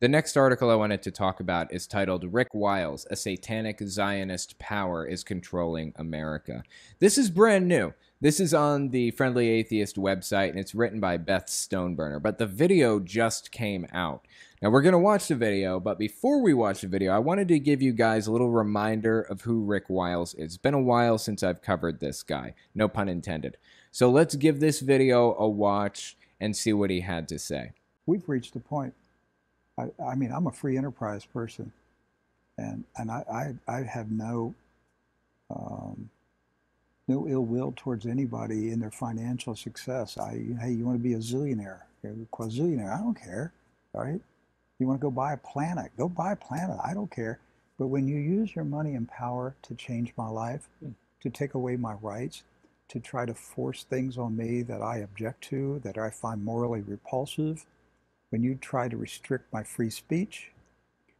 The next article I wanted to talk about is titled Rick Wiles, a Satanic Zionist Power is Controlling America. This is brand new. This is on the Friendly Atheist website, and it's written by Beth Stoneburner, but the video just came out. Now, we're going to watch the video, but before we watch the video, I wanted to give you guys a little reminder of who Rick Wiles is. It's been a while since I've covered this guy, no pun intended. So let's give this video a watch and see what he had to say. We've reached a point. I mean, I'm a free enterprise person, and I have no no ill will towards anybody in their financial success. Hey, you want to be a zillionaire, a quazillionaire? I don't care. All right, you want to go buy a planet? Go buy a planet. I don't care. But when you use your money and power to change my life, to take away my rights, to try to force things on me that I object to, that I find morally repulsive. When you try to restrict my free speech,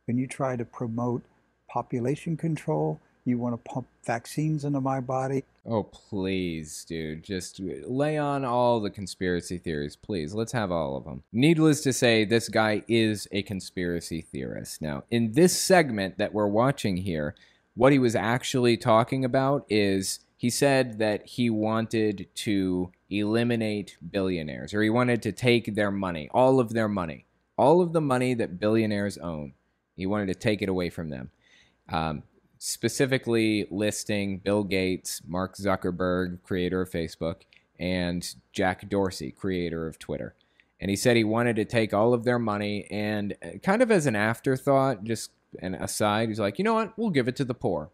when you try to promote population control, you want to pump vaccines into my body. Oh, please, dude. Just lay on all the conspiracy theories, please. Let's have all of them. Needless to say, this guy is a conspiracy theorist. Now, in this segment that we're watching here, what he was actually talking about is he said that he wanted to eliminate billionaires, or he wanted to take their money, all of their money, all of the money that billionaires own. He wanted to take it away from them, specifically listing Bill Gates, Mark Zuckerberg, creator of Facebook, and Jack Dorsey, creator of Twitter. And he said he wanted to take all of their money and kind of as an afterthought, just an aside, he's like, you know what, we'll give it to the poor.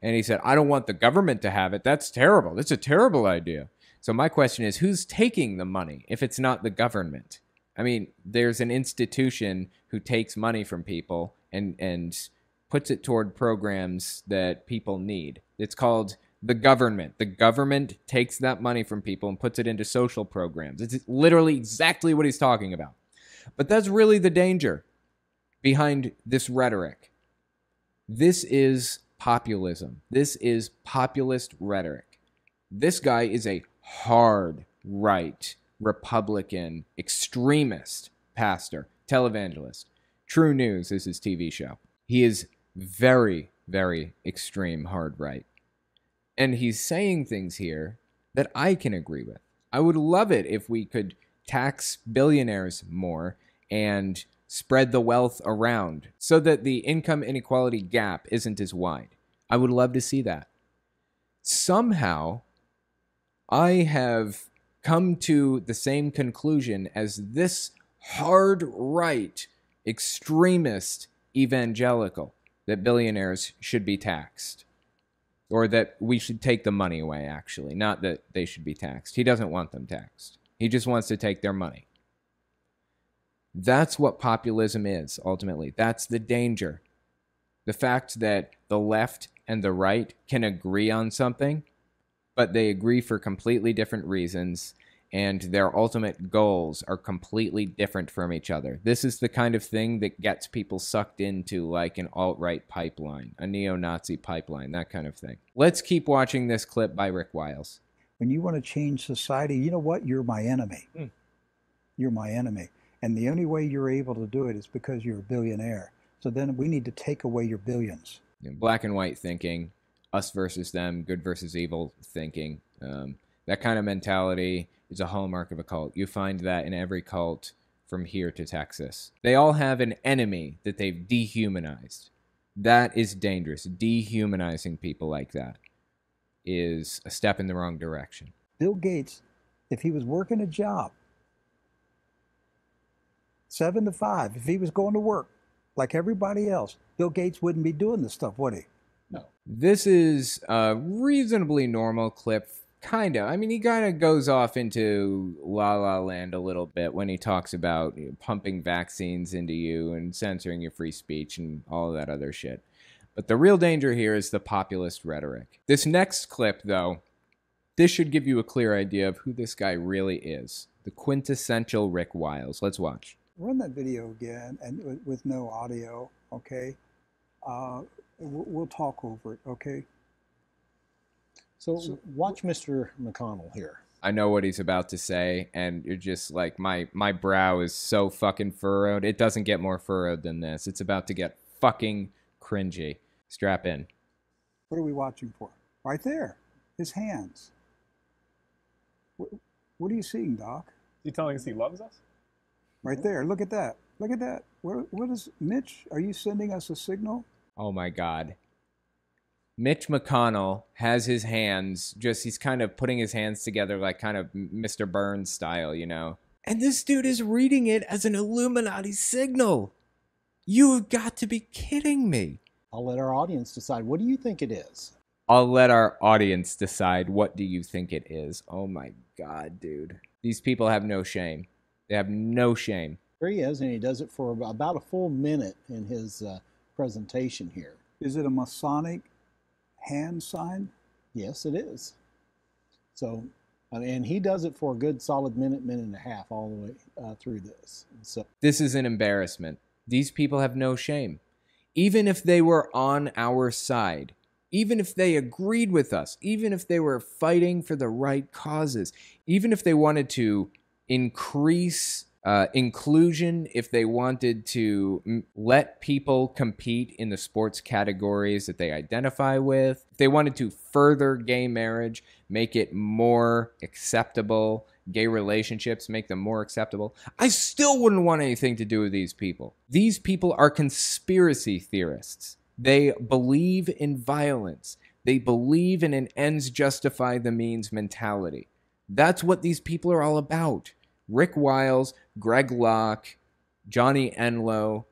And he said, I don't want the government to have it. That's terrible. That's a terrible idea. So my question is, who's taking the money if it's not the government? I mean, there's an institution who takes money from people and puts it toward programs that people need. It's called the government. The government takes that money from people and puts it into social programs. It's literally exactly what he's talking about. But that's really the danger behind this rhetoric. This is populism. This is populist rhetoric. This guy is a hard right Republican extremist pastor, televangelist. True News is his TV show. He is very, very extreme hard right. And he's saying things here that I can agree with. I would love it if we could tax billionaires more and spread the wealth around so that the income inequality gap isn't as wide. I would love to see that. Somehow, I have come to the same conclusion as this hard right extremist evangelical, that billionaires should be taxed, or that we should take the money away, actually, not that they should be taxed. He doesn't want them taxed. He just wants to take their money. That's what populism is, ultimately. That's the danger. The fact that the left and the right can agree on something, but they agree for completely different reasons, and their ultimate goals are completely different from each other. This is the kind of thing that gets people sucked into like an alt-right pipeline, a neo-Nazi pipeline, that kind of thing. Let's keep watching this clip by Rick Wiles. When you want to change society, you know what? You're my enemy. You're my enemy. And the only way you're able to do it is because you're a billionaire. So then we need to take away your billions. Black and white thinking, us versus them, good versus evil thinking. That kind of mentality is a hallmark of a cult. You find that in every cult from here to Texas. They all have an enemy that they've dehumanized. That is dangerous. Dehumanizing people like that is a step in the wrong direction. Bill Gates, if he was working a job, 7 to 5, if he was going to work like everybody else, Bill Gates wouldn't be doing this stuff, would he? No. This is a reasonably normal clip, kind of. I mean, he kind of goes off into La La Land a little bit when he talks about, you know, pumping vaccines into you and censoring your free speech and all that other shit. But the real danger here is the populist rhetoric. This next clip, though, this should give you a clear idea of who this guy really is. The quintessential Rick Wiles. Let's watch. Run that video again, and with no audio, okay? We'll talk over it, okay? So watch Mr. McConnell here. I know what he's about to say, and you're just like, my brow is so fucking furrowed. It doesn't get more furrowed than this. It's about to get fucking cringy. Strap in. What are we watching for? Right there, his hands. What are you seeing, Doc? You telling us he loves us? Right there, look at that. Look at that. What is, Mitch, are you sending us a signal? Oh my God. Mitch McConnell has his hands, just he's kind of putting his hands together like kind of Mr. Burns style, you know. And this dude is reading it as an Illuminati signal. You've got to be kidding me. I'll let our audience decide. What do you think it is? I'll let our audience decide. What do you think it is? Oh my God, dude. These people have no shame. They have no shame. There he is, and he does it for about a full minute in his presentation here. Is it a Masonic hand sign? Yes, it is. So, and he does it for a good solid minute and a half all the way through this. So this is an embarrassment. These people have no shame. Even if they were on our side, even if they agreed with us, even if they were fighting for the right causes, even if they wanted to increase inclusion, if they wanted to let people compete in the sports categories that they identify with, if they wanted to further gay marriage, make it more acceptable, gay relationships, make them more acceptable, I still wouldn't want anything to do with these people. These people are conspiracy theorists. They believe in violence. They believe in an ends justify the means mentality. That's what these people are all about. Rick Wiles, Greg Locke, Johnny Enlow,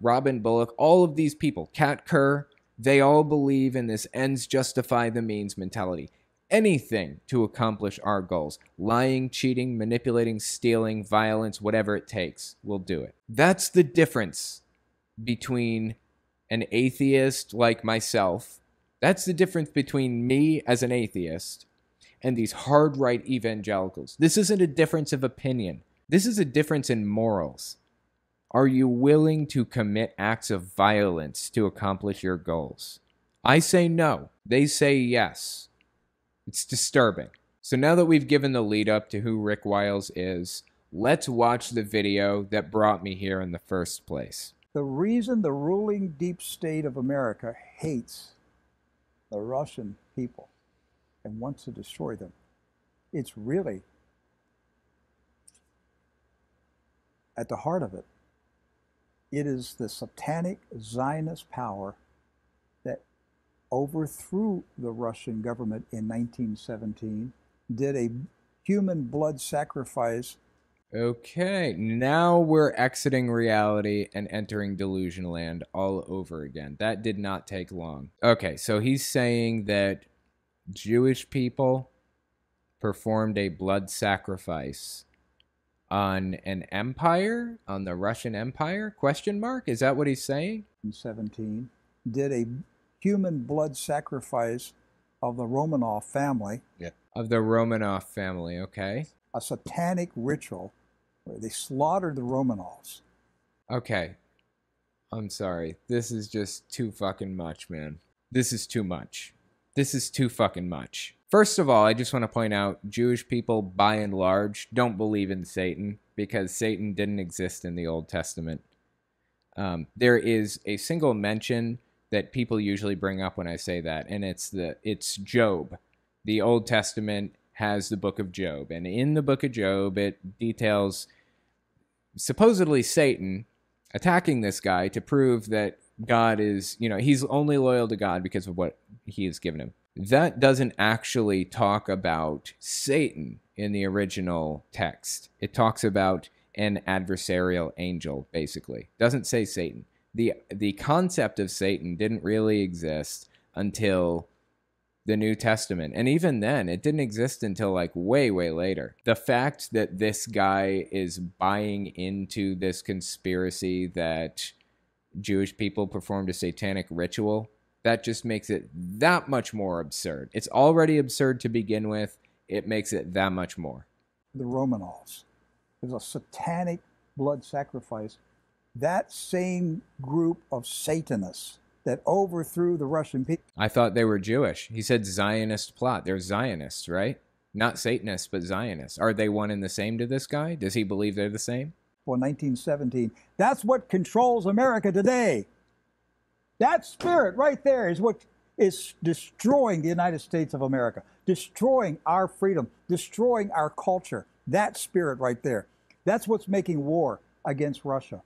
Robin Bullock, all of these people, Kat Kerr, they all believe in this ends justify the means mentality. Anything to accomplish our goals. Lying, cheating, manipulating, stealing, violence, whatever it takes, we'll do it. That's the difference between an atheist like myself. That's the difference between me as an atheist and these hard right evangelicals. This isn't a difference of opinion. This is a difference in morals. Are you willing to commit acts of violence to accomplish your goals? I say no. They say yes. It's disturbing. So now that we've given the lead up to who Rick Wiles is, let's watch the video that brought me here in the first place. The reason the ruling deep state of America hates the Russian people and wants to destroy them, it's really at the heart of it. It is the satanic Zionist power that overthrew the Russian government in 1917, did a human blood sacrifice. Okay, now we're exiting reality and entering delusion land all over again. That did not take long. Okay, so he's saying that Jewish people performed a blood sacrifice on an empire, on the Russian Empire? Question mark? Is that what he's saying? In 17, did a human blood sacrifice of the Romanov family. Yeah. Of the Romanov family, okay. A satanic ritual where they slaughtered the Romanovs. Okay. I'm sorry. This is just too fucking much, man. This is too much. This is too fucking much. First of all, I just want to point out Jewish people, by and large, don't believe in Satan because Satan didn't exist in the Old Testament. There is a single mention that people usually bring up when I say that, and it's Job. The Old Testament has the book of Job, and in the book of Job, it details supposedly Satan attacking this guy to prove that God is, you know, he's only loyal to God because of what he has given him. That doesn't actually talk about Satan in the original text. It talks about an adversarial angel, basically. Doesn't say Satan. The concept of Satan didn't really exist until the New Testament. And even then, it didn't exist until like way, way later. The fact that this guy is buying into this conspiracy that Jewish people performed a satanic ritual, that just makes it that much more absurd. It's already absurd to begin with. It makes it that much more. The Romanovs. There's a satanic blood sacrifice. That same group of Satanists that overthrew the Russian people. I thought they were Jewish. He said Zionist plot. They're Zionists, right? Not Satanists, but Zionists. Are they one and the same to this guy? Does he believe they're the same? Well, 1917. That's what controls America today. That spirit right there is what is destroying the United States of America, destroying our freedom, destroying our culture. That spirit right there. That's what's making war against Russia.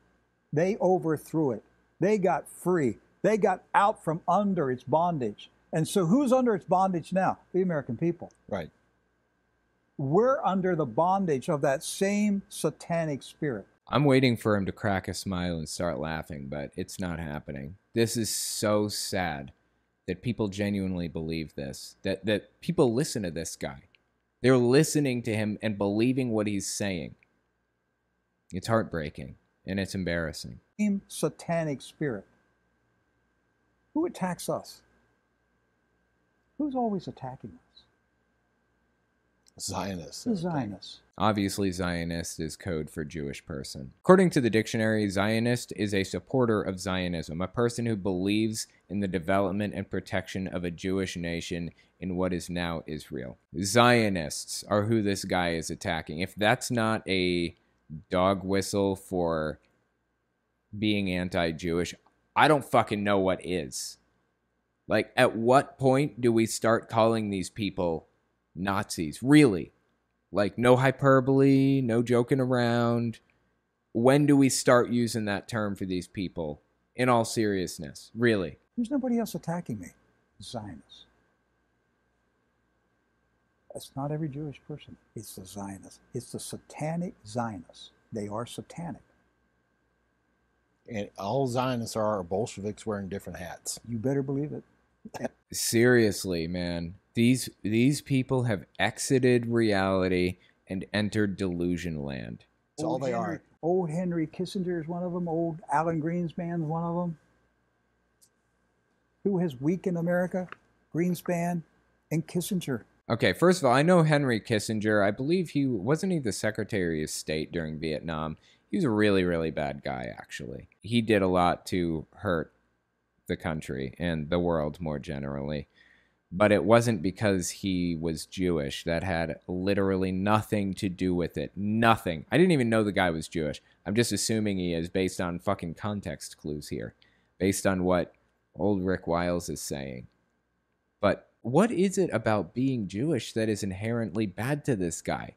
They overthrew it. They got free. They got out from under its bondage. And so who's under its bondage now? The American people. Right. We're under the bondage of that same satanic spirit. I'm waiting for him to crack a smile and start laughing, but it's not happening. This is so sad that people genuinely believe this, that people listen to this guy. They're listening to him and believing what he's saying. It's heartbreaking, and it's embarrassing. Same satanic spirit. Who attacks us? Who's always attacking us? Zionists. Zionists. Obviously, Zionist is code for Jewish person. According to the dictionary, Zionist is a supporter of Zionism, a person who believes in the development and protection of a Jewish nation in what is now Israel. Zionists are who this guy is attacking. If that's not a dog whistle for being anti-Jewish, I don't fucking know what is. Like, at what point do we start calling these people Nazis? Really? Like, no hyperbole, no joking around. When do we start using that term for these people? In all seriousness, really. There's nobody else attacking me. Zionists. That's not every Jewish person. It's the Zionists. It's the satanic Zionists. They are satanic. And all Zionists are Bolsheviks wearing different hats. You better believe it. Seriously, man. These people have exited reality and entered delusion land. That's all they are. Old Henry Kissinger is one of them. Old Alan Greenspan is one of them. Who has weakened America? Greenspan and Kissinger. Okay, first of all, I know Henry Kissinger. I believe he, wasn't he the Secretary of State during Vietnam? He was a really, really bad guy, actually. He did a lot to hurt the country and the world more generally. But it wasn't because he was Jewish. That had literally nothing to do with it. Nothing. I didn't even know the guy was Jewish. I'm just assuming he is based on fucking context clues here. Based on what old Rick Wiles is saying. But what is it about being Jewish that is inherently bad to this guy?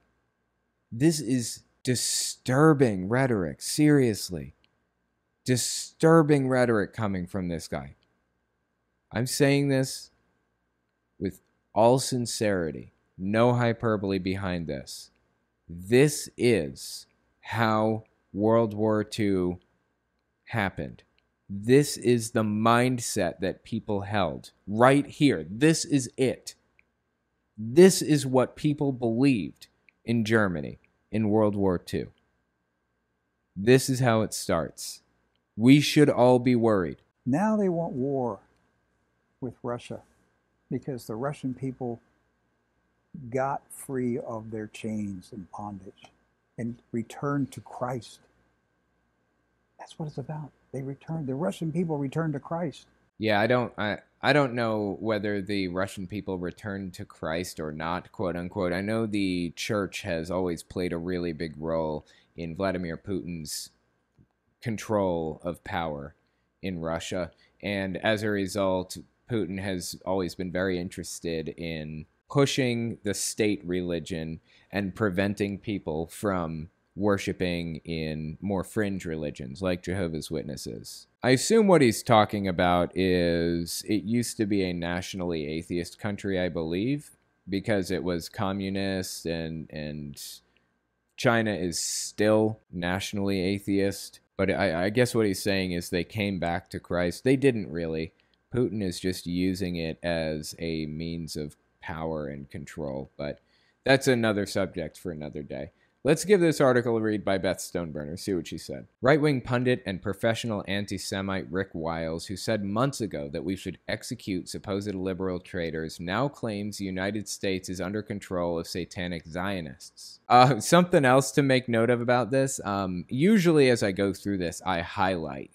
This is disturbing rhetoric. Seriously. Disturbing rhetoric coming from this guy. I'm saying this with all sincerity, no hyperbole behind this. This is how World War II happened. This is the mindset that people held right here. This is it. This is what people believed in Germany in World War II. This is how it starts. We should all be worried. Now they want war with Russia, because the Russian people got free of their chains and bondage and returned to Christ. That's what it's about. They returned. The Russian people returned to Christ. Yeah, I don't know whether the Russian people returned to Christ or not, quote unquote. I know the church has always played a really big role in Vladimir Putin's control of power in Russia, and as a result, Putin has always been very interested in pushing the state religion and preventing people from worshiping in more fringe religions like Jehovah's Witnesses. I assume what he's talking about is it used to be a nationally atheist country, I believe, because it was communist, and China is still nationally atheist. But I guess what he's saying is they came back to Christ. They didn't really. Putin is just using it as a means of power and control, but that's another subject for another day. Let's give this article a read by Beth Stoneburner, see what she said. Right-wing pundit and professional anti-Semite Rick Wiles, who said months ago that we should execute supposed liberal traitors, now claims the United States is under control of satanic Zionists. Something else to make note of about this, usually as I go through this, I highlight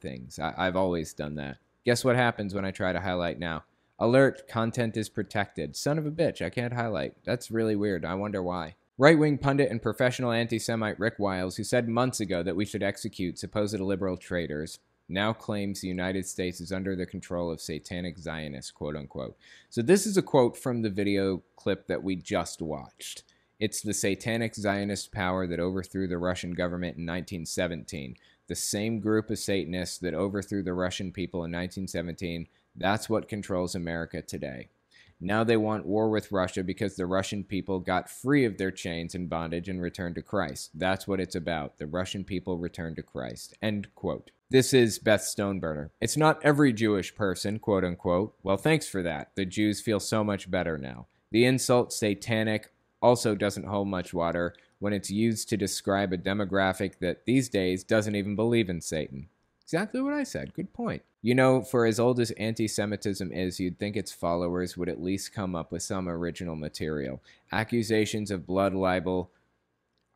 things. I've always done that. Guess what happens when I try to highlight now? Alert, content is protected. Son of a bitch, I can't highlight. That's really weird. I wonder why. Right-wing pundit and professional anti-Semite Rick Wiles, who said months ago that we should execute supposed liberal traitors, now claims the United States is under the control of satanic Zionists, quote-unquote. So this is a quote from the video clip that we just watched. It's the satanic Zionist power that overthrew the Russian government in 1917. The same group of Satanists that overthrew the Russian people in 1917, that's what controls America today. Now they want war with Russia because the Russian people got free of their chains and bondage and returned to Christ. That's what it's about. The Russian people returned to Christ. End quote. This is Beth Stoneburner. It's not every Jewish person, quote unquote. Well, thanks for that. The Jews feel so much better now. The insult satanic also doesn't hold much water when it's used to describe a demographic that these days doesn't even believe in Satan. Exactly what I said. Good point. You know, for as old as anti-Semitism is, you'd think its followers would at least come up with some original material. Accusations of blood libel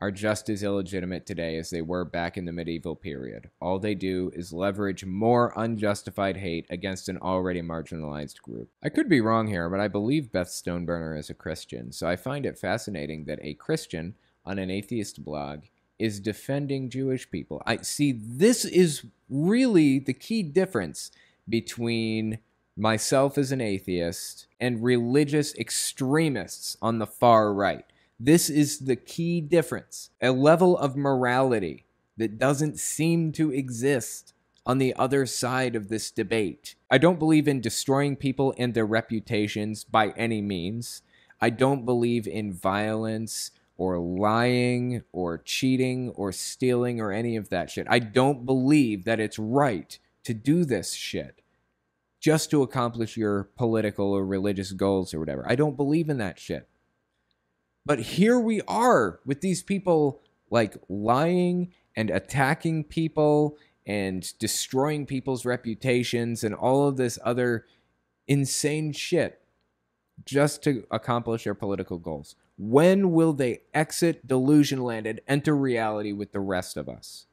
are just as illegitimate today as they were back in the medieval period. All they do is leverage more unjustified hate against an already marginalized group. I could be wrong here, but I believe Beth Stoneburner is a Christian, so I find it fascinating that a Christian on an atheist blog is defending Jewish people. I see, this is really the key difference between myself as an atheist and religious extremists on the far right. This is the key difference. A level of morality that doesn't seem to exist on the other side of this debate. I don't believe in destroying people and their reputations by any means. I don't believe in violence or lying or cheating or stealing or any of that shit. I don't believe that it's right to do this shit just to accomplish your political or religious goals or whatever. I don't believe in that shit. But here we are with these people like lying and attacking people and destroying people's reputations and all of this other insane shit just to accomplish their political goals. When will they exit delusion land and enter reality with the rest of us?